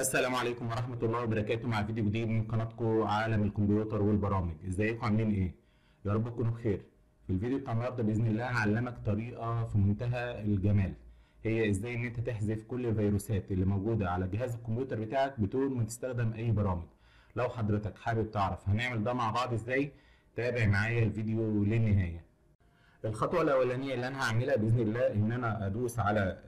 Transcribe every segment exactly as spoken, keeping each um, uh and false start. السلام عليكم ورحمه الله وبركاته. مع فيديو جديد من قناتكم عالم الكمبيوتر والبرامج. ازيكم عاملين ايه؟ يا رب تكونوا بخير. في الفيديو بتاع النهارده باذن الله هعلمك طريقه في منتهى الجمال، هي ازاي ان انت تحذف كل الفيروسات اللي موجوده على جهاز الكمبيوتر بتاعك بدون ما تستخدم اي برامج. لو حضرتك حابب تعرف هنعمل ده مع بعض ازاي، تابع معايا الفيديو للنهايه. الخطوه الاولانيه اللي انا هعملها باذن الله ان انا ادوس على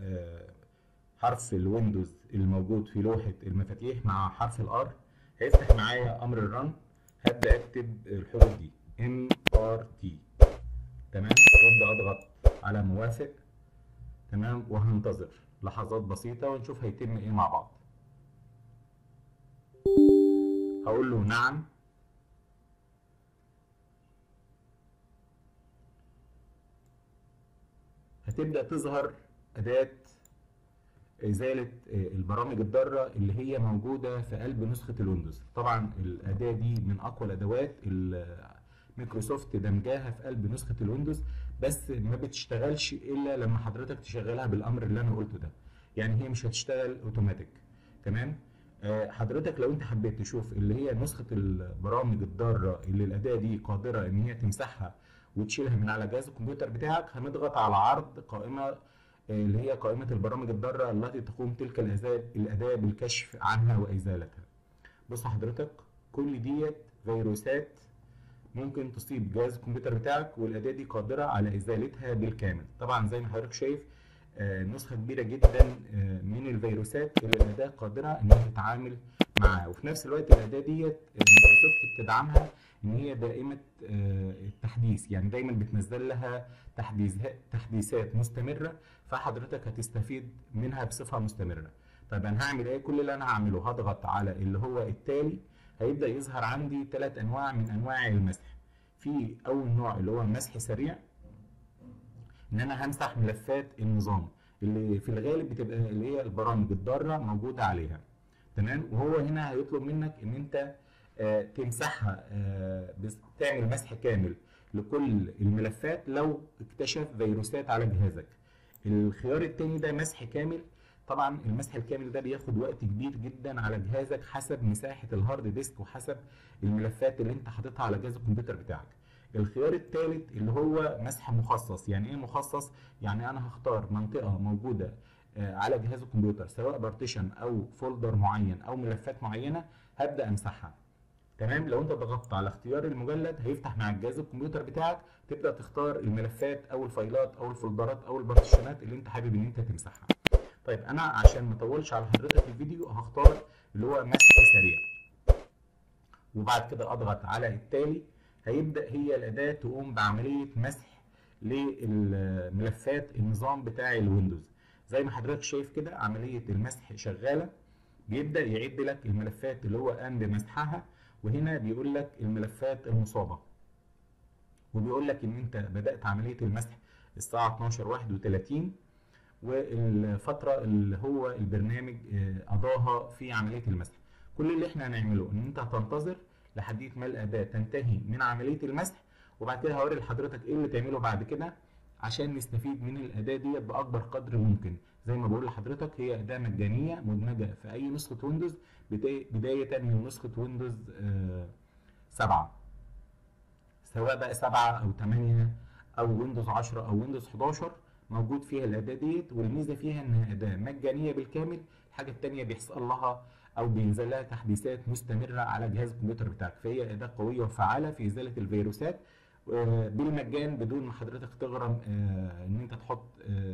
حرف الويندوز الموجود في لوحه المفاتيح مع حرف الار، هيفتح معايا امر الرن. هبدا اكتب الحروف دي ام ار تي، تمام، وابدا اضغط على موافق، تمام، وهنتظر لحظات بسيطه ونشوف هيتم ايه مع بعض. هقول له نعم، هتبدا تظهر اداه ازاله البرامج الضاره اللي هي موجوده في قلب نسخه الويندوز. طبعا الاداه دي من اقوى الادوات اللي مايكروسوفت دمجاها في قلب نسخه الويندوز، بس ما بتشتغلش الا لما حضرتك تشغلها بالامر اللي انا قلته ده، يعني هي مش هتشتغل اوتوماتيك، تمام. حضرتك لو انت حبيت تشوف اللي هي نسخه البرامج الضاره اللي الاداه دي قادره ان هي تمسحها وتشيلها من على جهاز الكمبيوتر بتاعك، هنضغط على عرض قائمه اللي هي قائمة البرامج الضارة التي تقوم تلك الأداة بالكشف عنها وإزالتها. بص حضرتك، كل ديت فيروسات ممكن تصيب جهاز الكمبيوتر بتاعك والأداة دي قادرة على إزالتها بالكامل. طبعا زي ما حضرتك شايف نسخة كبيرة جدا من الفيروسات اللي الأداة قادرة إن هي تتعامل معاها، وفي نفس الوقت الأداة ديت مايكروسوفت بتدعمها إن هي دائمة التحديث، يعني دايما بتنزل لها تحديثات مستمرة، فحضرتك هتستفيد منها بصفة مستمرة. طب أنا هعمل إيه؟ كل اللي أنا هعمله هضغط على اللي هو التالي، هيبدأ يظهر عندي ثلاث أنواع من أنواع المسح. في أول نوع اللي هو المسح السريع، إن أنا همسح ملفات النظام اللي في الغالب بتبقى اللي هي البرامج الضارة موجودة عليها، تمام؟ وهو هنا هيطلب منك إن أنت آه تمسحها، آه تعمل مسح كامل لكل الملفات لو اكتشف فيروسات على جهازك. الخيار التاني ده مسح كامل. طبعا المسح الكامل ده بياخد وقت كبير جدا على جهازك حسب مساحه الهارد ديسك وحسب الملفات اللي انت حاططها على جهاز الكمبيوتر بتاعك. الخيار التالت اللي هو مسح مخصص. يعني ايه مخصص؟ يعني انا هختار منطقه موجوده آه على جهاز الكمبيوتر، سواء بارتيشن او فولدر معين او ملفات معينه، هبدا امسحها، تمام. لو انت ضغطت على اختيار المجلد هيفتح مع الجهاز الكمبيوتر بتاعك، تبدا تختار الملفات او الفايلات او الفولدرات او البارتيشنات اللي انت حابب ان انت تمسحها. طيب انا عشان ما اطولش على حضرتك الفيديو هختار اللي هو مسح سريع، وبعد كده اضغط على التالي، هيبدا هي الاداه تقوم بعمليه مسح للملفات النظام بتاع الويندوز. زي ما حضرتك شايف كده عمليه المسح شغاله، بيبدا يعد لك الملفات اللي هو قام بمسحها، وهنا بيقول لك الملفات المصابه، وبيقول لك ان انت بدات عمليه المسح الساعه اتناشر واحد وتلاتين، والفتره اللي هو البرنامج قضاها في عمليه المسح. كل اللي احنا هنعمله ان انت هتنتظر لحد ما الاداه تنتهي من عمليه المسح، وبعد كده هوري لحضرتك ايه اللي تعمله بعد كده عشان نستفيد من الاداه دي باكبر قدر ممكن. زي ما بقول لحضرتك هي اداه مجانيه مدمجه في اي نسخه ويندوز بدايه من نسخه ويندوز سبعة، سواء بقى سبعة او تمانية او ويندوز عشرة او ويندوز حداشر موجود فيها الاداه ديت. والميزه فيها انها اداه مجانيه بالكامل. الحاجه الثانيه بيحصل لها او بينزل لها تحديثات مستمره على جهاز الكمبيوتر بتاعك، فهي اداه قويه وفعاله في ازاله الفيروسات بالمجان، بدون ما حضرتك تغرم ان انت تحط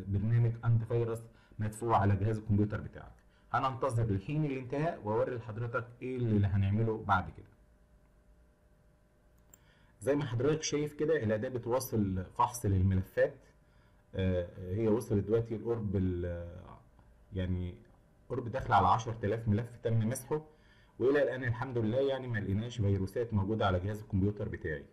برنامج انتي فيروس مدفوع على جهاز الكمبيوتر بتاعك. هننتظر لحين الانتهاء واوري لحضرتك ايه اللي هنعمله بعد كده. زي ما حضرتك شايف كده الاداه بتوصل فحص للملفات، هي وصلت دلوقتي القرب يعني قرب داخل على عشرة آلاف ملف تم مسحه، والى الان الحمد لله يعني ما لقيناش فيروسات موجوده على جهاز الكمبيوتر بتاعي.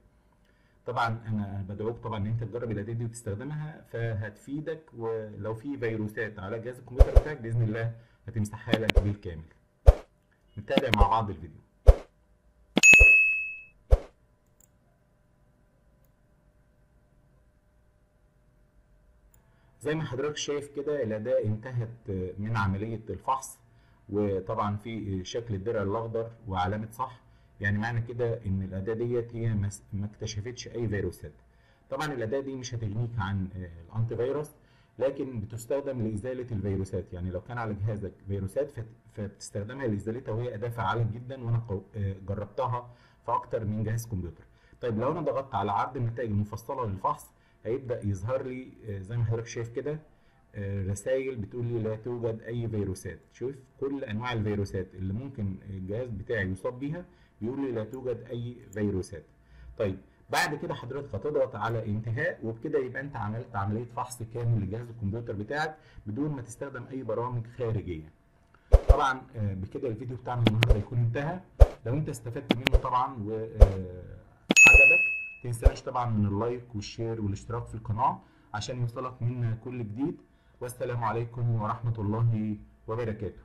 طبعا انا بدعوك طبعا ان انت تجرب الاداه دي وتستخدمها، فهتفيدك، ولو في فيروسات على جهاز الكمبيوتر بتاعك باذن الله هتمسحها لك بالكامل. نتابع مع بعض الفيديو. زي ما حضرتك شايف كده الاداه انتهت من عمليه الفحص، وطبعا في شكل الدرع الاخضر وعلامه صح، يعني معنى كده ان الاداه ديت هي ما اكتشفتش اي فيروسات. طبعا الاداه دي مش هتغنيك عن الانتي فيروس، لكن بتستخدم لازاله الفيروسات، يعني لو كان على جهازك فيروسات فبتستخدمها لازالتها، وهي اداه فعاله جدا وانا جربتها في اكتر من جهاز كمبيوتر. طيب لو انا ضغطت على عرض النتائج المفصله للفحص هيبدا يظهر لي زي ما حضرتك شايف كده رسائل بتقول لي لا توجد اي فيروسات. شوف كل انواع الفيروسات اللي ممكن الجهاز بتاعي يصاب بيها بيقول لي لا توجد اي فيروسات. طيب بعد كده حضرتك هتضغط على انتهاء، وبكده يبقى انت عملت عمليه فحص كامل لجهاز الكمبيوتر بتاعك بدون ما تستخدم اي برامج خارجيه. طبعا بكده الفيديو بتاعنا النهارده يكون انتهى. لو انت استفدت منه طبعا وعجبك متنساش طبعا من اللايك والشير والاشتراك في القناه عشان يوصلك منا كل جديد. والسلام عليكم ورحمه الله وبركاته.